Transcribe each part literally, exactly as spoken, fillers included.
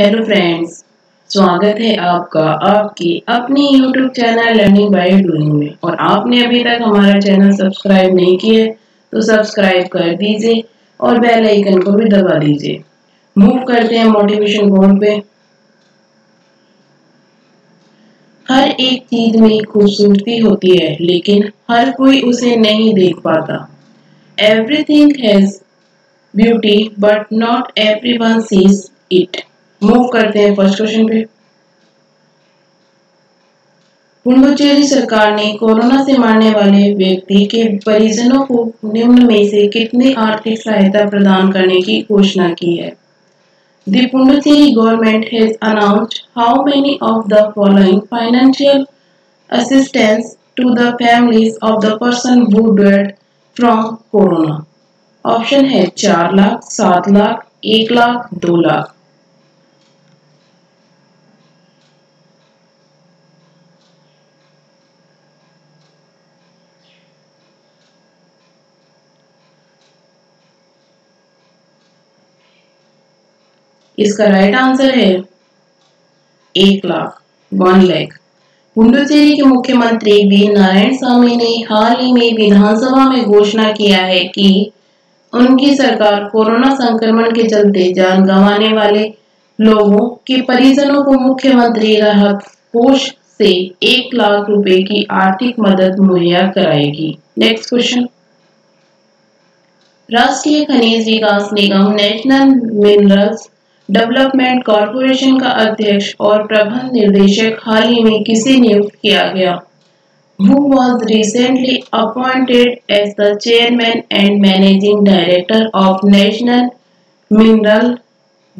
Hello friends, स्वागत है आपका आपकी अपनी YouTube channel learning by doing में। और आपने अभी तक हमारा चैनल सब्सक्राइब नहीं किया है तो सब्सक्राइब कर दीजिए और बेल आइकन को भी दबा दीजिए। मूव करते हैं मोटिवेशन बोर्ड पे। हर एक चीज में खूबसूरती होती है लेकिन हर कोई उसे नहीं देख पाता। Everything has beauty but not everyone sees it. Move करते हैं फर्स्ट क्वेश्चन पे। पुडुचेरी सरकार ने कोरोना से मरने वाले व्यक्ति के परिजनों को निम्न में से कितनी आर्थिक सहायता प्रदान करने की घोषणा की है? The Puducherry government has announced how many of the following financial assistance to the families of the person who dead from corona. Option है चार लाख, सात लाख, एक लाख, दो लाख। इसका राइट आंसर है एक लाख, वन लाख। पुडुचेरी के मुख्यमंत्री वी नारायण स्वामी ने हाल ही में विधानसभा में घोषणा किया है कि उनकी सरकार कोरोना संक्रमण के चलते जान गंवाने वाले लोगों के परिजनों को मुख्यमंत्री राहत कोष से एक लाख रुपए की आर्थिक मदद मुहैया कराएगी। Next question. राष्ट्रीय खनिज विकास निगम नेशनल मिनरल्स डेवलपमेंट कॉरपोरेशन का अध्यक्ष और प्रबंध निर्देशक हाल ही में किसे नियुक्त किया गया? Who was recently appointed as the chairman and managing director of National Mineral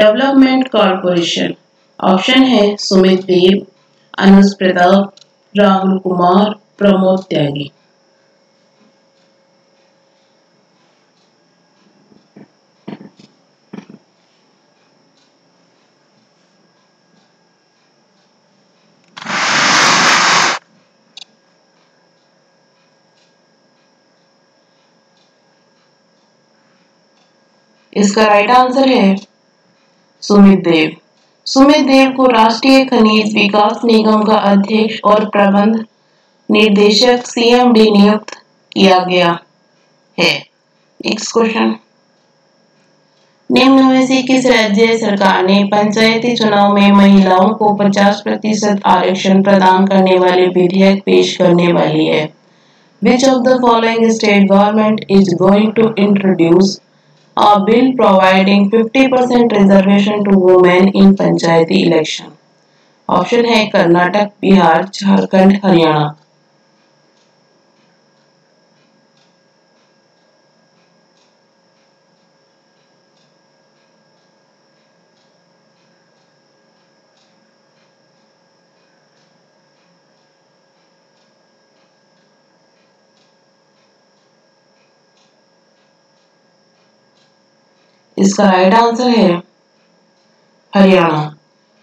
Development Corporation? Option है सुमित देव, अनुज प्रताप, राहुल कुमार, प्रमोद त्यागी। इसका राइट आंसर है सुमित देव। सुमित देव को राष्ट्रीय खनिज विकास निगम का अध्यक्ष और प्रबंध निर्देशक सी एम डी नियुक्त किया गया है। Next question. निम्न में से किस राज्य सरकार ने पंचायती चुनाव में महिलाओं को पचास प्रतिशत आरक्षण प्रदान करने वाले विधेयक पेश करने वाली है? Which of the following state government is going to introduce A bill providing fifty percent reservation to women in Panchayati election? Option है कर्नाटक, बिहार, झारखंड, हरियाणा। इसका राइट आंसर है हरियाणा।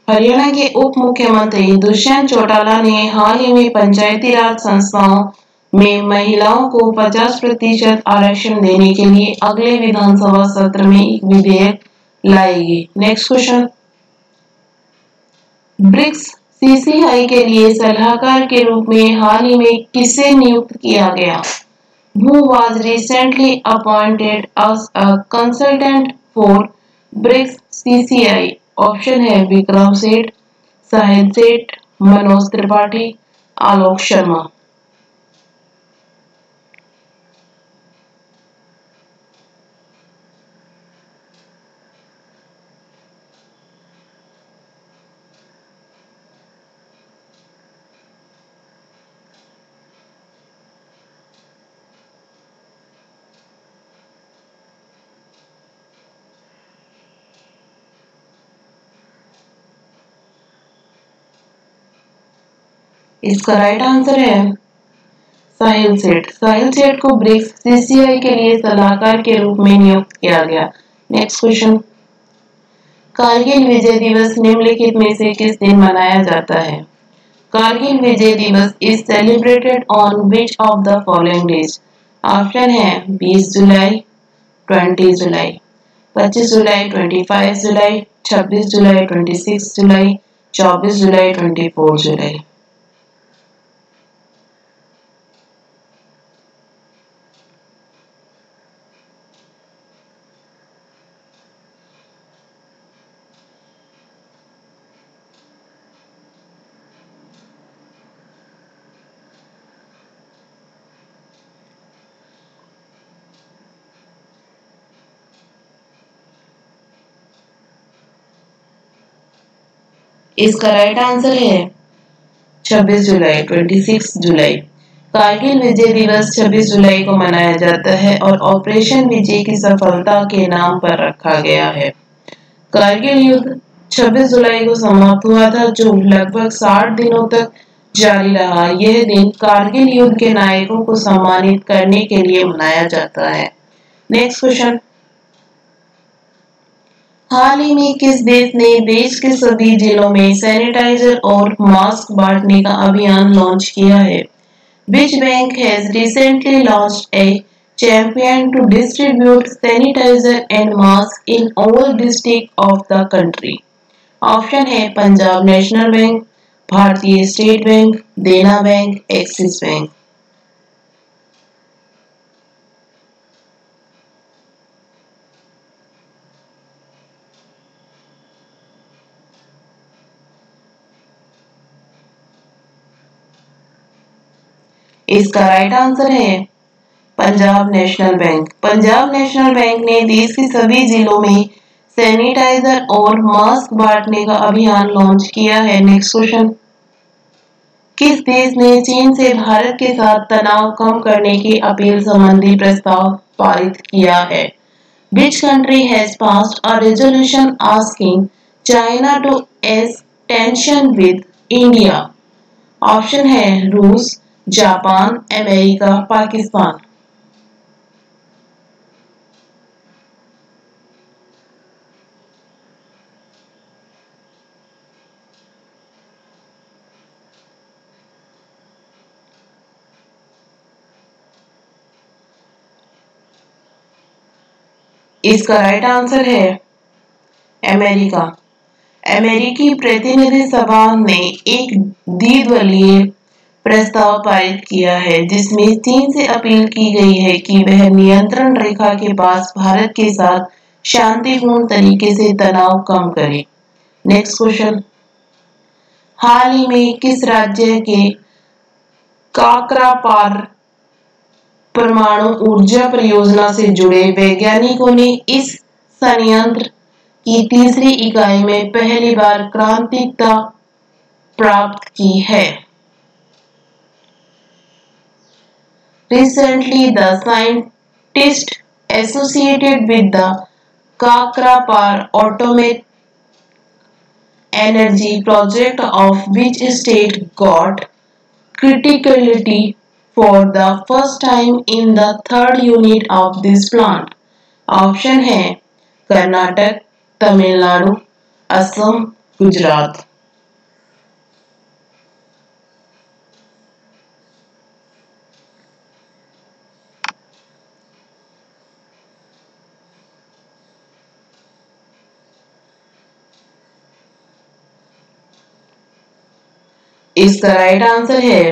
हरियाणा के उप मुख्यमंत्री दुष्यंत चौटाला ने हाल ही में पंचायती राज संस्थाओं में महिलाओं को पचास प्रतिशत आरक्षण देने के लिए अगले विधानसभा सत्र में एक विधेयक लाएगी। Next question. BRICS C C I के लिए सलाहकार के रूप में हाल ही में किसे नियुक्त किया गया? Who was recently appointed as a consultant for BRICS C C I? Option है विक्रम सेठ, साहिल सेठ, मनोज त्रिपाठी, आलोक शर्मा। इसका राइट आंसर है साहिल सेठ। साहिल सेठ को ब्रिक्स सी सी आई के लिए सलाहकार के रूप में नियुक्त किया गया। Next question. कारगिल विजय दिवस निम्नलिखित में से किस दिन मनाया जाता है? Kargil Vijay Diwas is celebrated on which of the following days? Option है बीस जुलाई, बीस जुलाई, पच्चीस जुलाई, पच्चीस जुलाई, पच्चीस जुलाई, छब्बीस जुलाई, छब्बीस जुलाई, चौबीस जुलाई, चौबीस जुलाई, चौबीस जुलाई। इसका राइट आंसर है छब्बीस जुलाई, छब्बीस जुलाई। कारगिल विजय दिवस छब्बीस जुलाई को मनाया जाता है और ऑपरेशन विजय की सफलता के नाम पर रखा गया है। कारगिल युद्ध छब्बीस जुलाई को समाप्त हुआ था, जो लगभग साठ दिनों तक जारी रहा। यह दिन कारगिल युद्ध के नायकों को सम्मानित करने के लिए मनाया जाता है। नेक्स्ट क्वेश्चन, हाल ही में किस देश ने देश के सभी जिलों में सैनिटाइजर और मास्क बांटने का अभियान लॉन्च किया है? Which bank has recently launched a champion to distribute sanitiser and mask in all district of the country? Option है Punjab national bank, Bharatiya state bank, Dena bank, Axis bank. इसका राइट आंसर है Punjab national bank. Punjab national bank ने देश के सभी जिलों में sanitiser और मास्क बांटने का अभियान लॉन्च किया है। नेक्स्ट क्वेश्चन, किस देश ने चीन से भारत के साथ तनाव कम करने की अपील संबंधी प्रस्ताव पारित किया है? Which country has passed a resolution asking China to ease tension with India? Option है रूस, जापान, अमेरिका, पाकिस्तान। इसका राइट आंसर है अमेरिका। अमेरिकी प्रतिनिधि सभा ने एक द्विदलीय प्रस्ताव पारित किया है, जिसमें चीन से अपील की गई है कि वह नियंत्रण रेखा के पास भारत के साथ शांतिपूर्ण तरीके से तनाव कम करे। नेक्स्ट क्वेश्चन, हाल ही में किस राज्य के काकरापार परमाणु ऊर्जा परियोजना से जुड़े वैज्ञानिकों ने इस संयंत्र की तीसरी इकाई में पहली बार क्रांतिकता प्राप्त की है? Recently, the scientists associated with the Kakrapar Atomic Energy Project of which state got criticality for the first time in the third unit of this plant? Option है कर्नाटक, तमिलनाडु, असम, गुजरात। इसका राइट आंसर है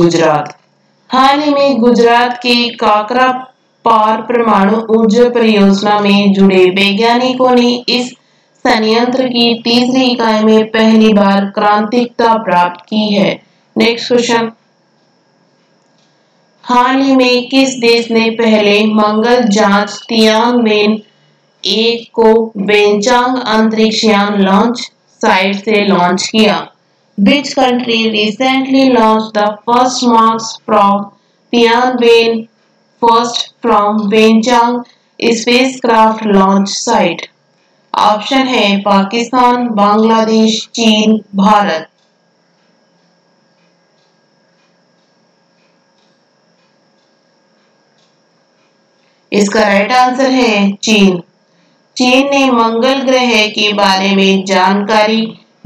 गुजरात। हाल ही में गुजरात के काकरापार परमाणु ऊर्जा परियोजना में जुड़े वैज्ञानिकों ने इस संयंत्र की तीसरी इकाई में पहली बार क्रांतिकता प्राप्त की है। नेक्स्ट क्वेश्चन, हाल ही में किस देश ने पहले मंगल जांच तियांगवेन एक को बेंचांग अंतरिक्ष यान लॉन्च साइट से लॉन्च किया? Which country recently launched the first Mars from Tianwen first from Wenchang spacecraft launch site? Option है पाकिस्तान, बांग्लादेश, चीन, भारत। इसका राइट आंसर है चीन। चीन ने मंगल ग्रह के बारे में जानकारी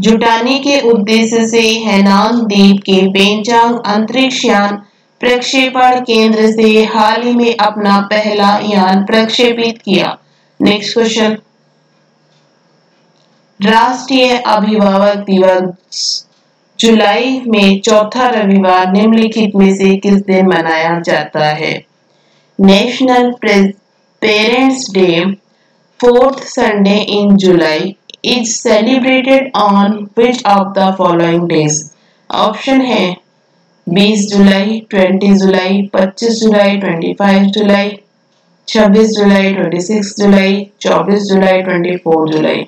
जुटाने के उद्देश्य से हैनान द्वीप के बेंचांग अंतरिक्ष यान प्रक्षेपण केंद्र से हाल ही में अपना पहला यान प्रक्षेपित किया। नेक्स्ट क्वेश्चन, राष्ट्रीय अभिभावक दिवस जुलाई में चौथा रविवार निम्नलिखित में से किस दिन मनाया जाता है? National parents day, fourth Sunday in July, is celebrated on which of the following days? Option है बीस जुलाई, बीस जुलाई, पच्चीस जुलाई, पच्चीस जुलाई, छब्बीस जुलाई, छब्बीस जुलाई, चौबीस जुलाई, चौबीस जुलाई, चौबीस जुलाई, चौबीस जुलाई।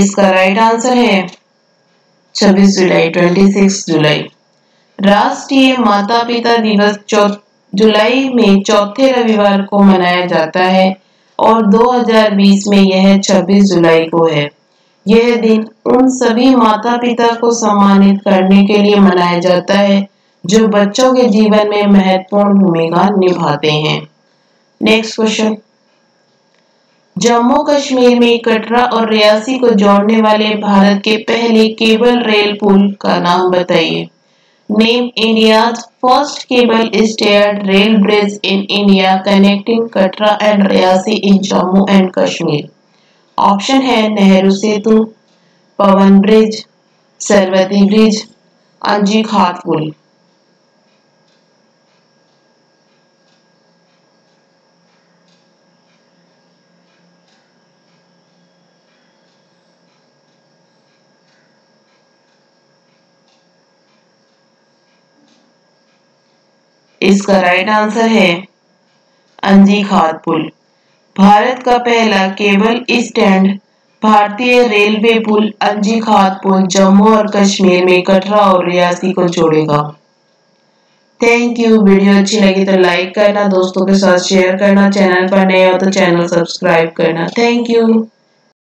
इसका राइट आंसर है छब्बीस जुलाई, छब्बीस जुलाई। राष्ट्रीय माता पिता दिवस जुलाई में चौथे रविवार को मनाया जाता है और दो हज़ार बीस में यह छब्बीस जुलाई को है। यह दिन उन सभी माता पिता को सम्मानित करने के लिए मनाया जाता है जो बच्चों के जीवन में महत्वपूर्ण भूमिका निभाते हैं। नेक्स्ट क्वेश्चन, जम्मू कश्मीर में कटरा और रियासी को जोड़ने वाले भारत के पहले केबल रेल पुल का नाम बताइए। Name India's first cable stayed rail bridge in India connecting Katra and Reasi in Jammu and Kashmir. Option है नेहरू सेतु, पवन ब्रिज, सरवती ब्रिज, अंजी खाद पुल। इसका राइट आंसर है अंजी खाद पुल। भारत का पहला केबल स्टैंड भारतीय रेलवे पुल अंजी खाद पुल जम्मू और कश्मीर में कटरा और रियासी को जोड़ेगा। Thank you. वीडियो अच्छी लगी तो लाइक करना, दोस्तों के साथ शेयर करना, चैनल पर नए हो तो चैनल सब्सक्राइब करना। Thank you.